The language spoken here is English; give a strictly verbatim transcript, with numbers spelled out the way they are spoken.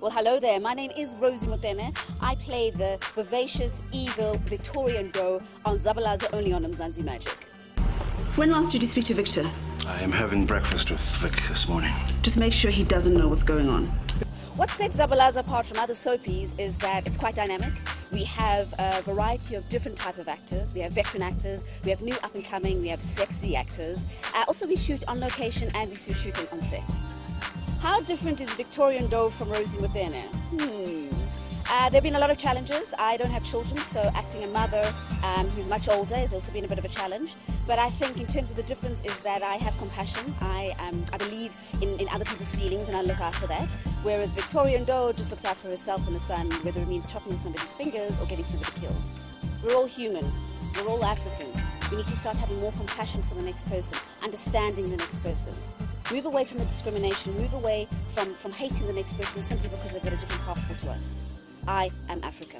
Well, hello there. My name is Rosie Motene. I play the vivacious, evil Victorian Doe on Zabalaza, only on Mzansi Magic. When last did you speak to Victor? I am having breakfast with Vic this morning. Just make sure he doesn't know what's going on. What sets Zabalaza apart from other soapies is that it's quite dynamic. We have a variety of different type of actors. We have veteran actors, we have new up-and-coming, we have sexy actors. Uh, also, we shoot on location and we shoot shooting on set. How different is Victorian Doe from Rosie Motene? Hmm. Uh, there have been a lot of challenges. I don't have children, so acting a mother um, who's much older has also been a bit of a challenge. But I think in terms of the difference is that I have compassion. I, um, I believe in, in other people's feelings and I look out for that. Whereas Victorian Doe just looks out for herself and her son, whether it means chopping somebody's fingers or getting somebody killed. We're all human. We're all African. We need to start having more compassion for the next person, understanding the next person. Move away from the discrimination. Move away from, from hating the next person simply because they've got a different passport to us. I am Africa.